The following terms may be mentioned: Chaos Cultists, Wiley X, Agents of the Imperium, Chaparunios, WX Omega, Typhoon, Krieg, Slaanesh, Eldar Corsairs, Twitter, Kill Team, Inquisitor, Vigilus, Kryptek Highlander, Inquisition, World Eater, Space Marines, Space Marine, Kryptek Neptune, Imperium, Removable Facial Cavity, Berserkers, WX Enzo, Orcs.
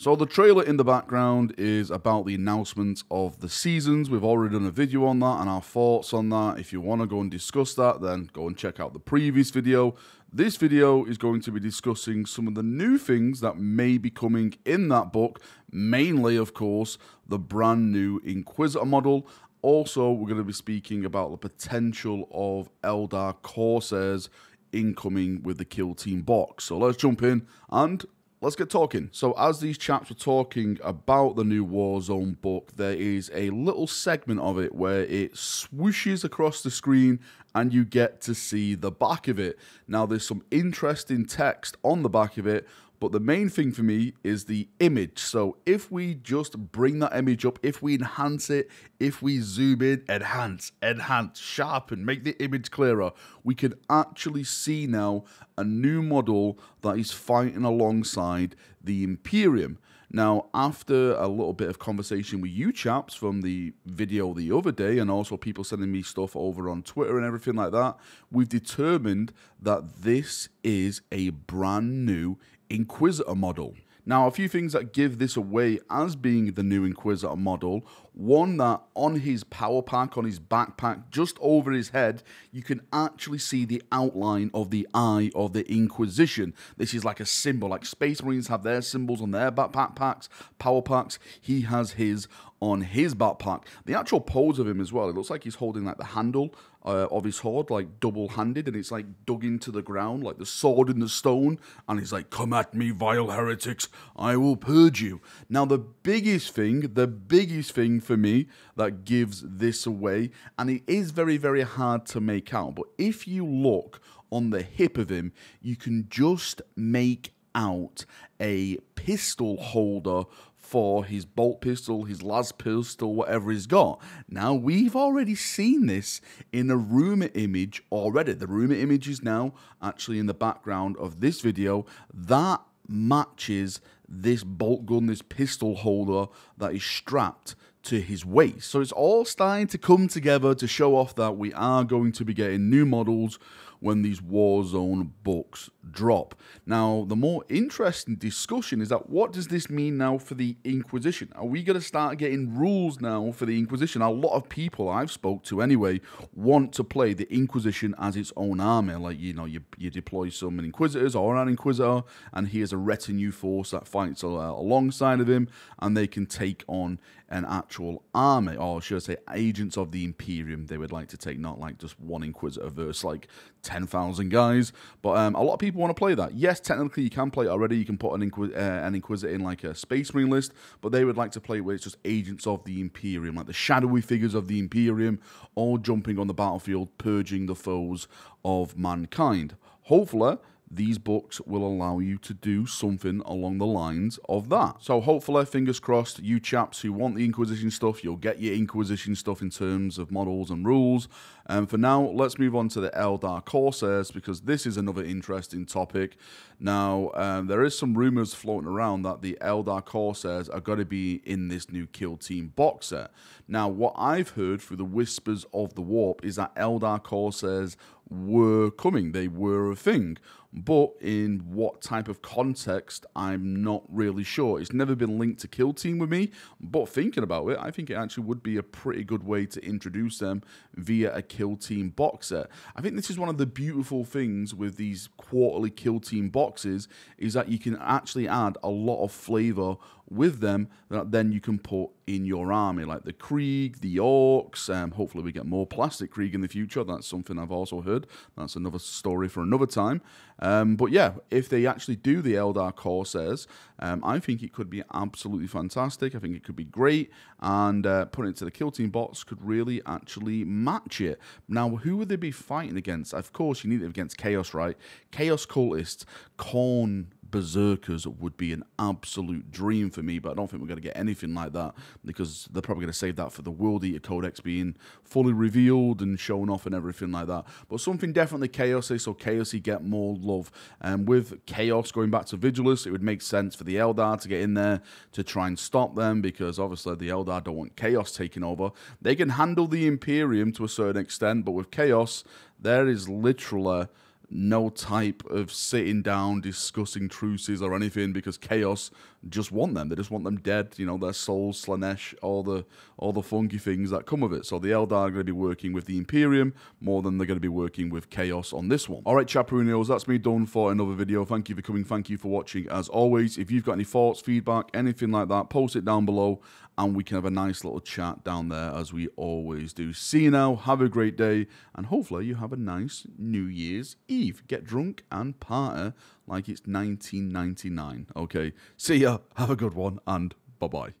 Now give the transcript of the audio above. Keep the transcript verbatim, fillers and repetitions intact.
So the trailer in the background is about the announcement of the seasons. We've already done a video on that and our thoughts on that. If you want to go and discuss that, then go and check out the previous video. This video is going to be discussing some of the new things that may be coming in that book. Mainly, of course, the brand new Inquisitor model. Also, we're going to be speaking about the potential of Eldar Corsairs incoming with the Kill Team box. So let's jump in and let's get talking. So as these chaps were talking about the new Warzone book, there is a little segment of it where it swooshes across the screen and you get to see the back of it. Now there's some interesting text on the back of it, but the main thing for me is the image. So if we just bring that image up, if we enhance it, if we zoom in, enhance, enhance, sharpen, make the image clearer, we can actually see now a new model that is fighting alongside the Imperium. Now, after a little bit of conversation with you chaps from the video the other day, and also people sending me stuff over on Twitter and everything like that, we've determined that this is a brand new Inquisitor model. Now, a few things that give this away as being the new Inquisitor model. One, that on his power pack, on his backpack, just over his head, you can actually see the outline of the eye of the Inquisition. This is like a symbol, like Space Marines have their symbols on their backpack packs, power packs. He has his on his backpack. The actual pose of him as well, it looks like he's holding like the handle uh, of his sword, like double-handed, and it's like dug into the ground, like the sword in the stone, and he's like, come at me, vile heretics, I will purge you. Now, the biggest thing, the biggest thing for me that gives this away, and it is very very hard to make out, but if you look on the hip of him, you can just make out a pistol holder for his bolt pistol, his las pistol, whatever he's got. Now, we've already seen this in a rumor image already. The rumor image is now actually in the background of this video that matches this bolt gun, this pistol holder that is strapped to his waist. So it's all starting to come together to show off that we are going to be getting new models when these Warzone books drop. Now, the more interesting discussion is that what does this mean now for the Inquisition? Are we going to start getting rules now for the Inquisition? A lot of people I've spoke to anyway want to play the Inquisition as its own army. Like, you know, you, you deploy some Inquisitors or an Inquisitor, and he has a retinue force that fights uh, alongside of him, and they can take on an actual army, or should I say Agents of the Imperium, they would like to take, not like just one Inquisitor versus like ten thousand guys. But um, a lot of people want to play that. Yes, technically you can play it already. You can put an, Inquis uh, an Inquisitor in like a Space Marine list, but they would like to play where it's just Agents of the Imperium, like the shadowy figures of the Imperium, all jumping on the battlefield, purging the foes of mankind. Hopefully these books will allow you to do something along the lines of that. So hopefully, fingers crossed, you chaps who want the Inquisition stuff, you'll get your Inquisition stuff in terms of models and rules. And for now, let's move on to the Eldar Corsairs, because this is another interesting topic. Now, um, there is some rumors floating around that the Eldar Corsairs are going to be in this new Kill Team box set. Now, what I've heard through the whispers of the warp is that Eldar Corsairs were coming, they were a thing, but in what type of context, I'm not really sure. It's never been linked to Kill Team with me, but thinking about it, I think it actually would be a pretty good way to introduce them via a Kill Team box set. I think this is one of the beautiful things with these quarterly Kill Team boxes, is that you can actually add a lot of flavor with them that then you can put in your army, like the Krieg, the Orcs. Um, hopefully we get more plastic Krieg in the future. That's something I've also heard. That's another story for another time. Um, but yeah, if they actually do the Eldar Corsairs, um, I think it could be absolutely fantastic. I think it could be great, and uh, putting it to the Kill Team box could really actually match it. Now, who would they be fighting against? Of course, you need it against Chaos, right? Chaos Cultists, Corn Berserkers would be an absolute dream for me, but I don't think we're going to get anything like that, because they're probably going to save that for the World Eater Codex being fully revealed and shown off and everything like that. But something definitely chaosy, so chaosy get more love. And with Chaos going back to Vigilus, it would make sense for the Eldar to get in there to try and stop them, because obviously the Eldar don't want Chaos taking over. They can handle the Imperium to a certain extent, but with Chaos, there is literally no type of sitting down, discussing truces or anything, because Chaos just want them. They just want them dead, you know, their souls, Slaanesh, all the all the funky things that come of it. So the Eldar are going to be working with the Imperium more than they're going to be working with Chaos on this one. All right, Chaparunios, that's me done for another video. Thank you for coming. Thank you for watching. As always, if you've got any thoughts, feedback, anything like that, post it down below and we can have a nice little chat down there as we always do. See you now. Have a great day and hopefully you have a nice New Year's Eve. Get drunk and party like it's nineteen ninety-nine. Okay, see ya, have a good one, and bye-bye.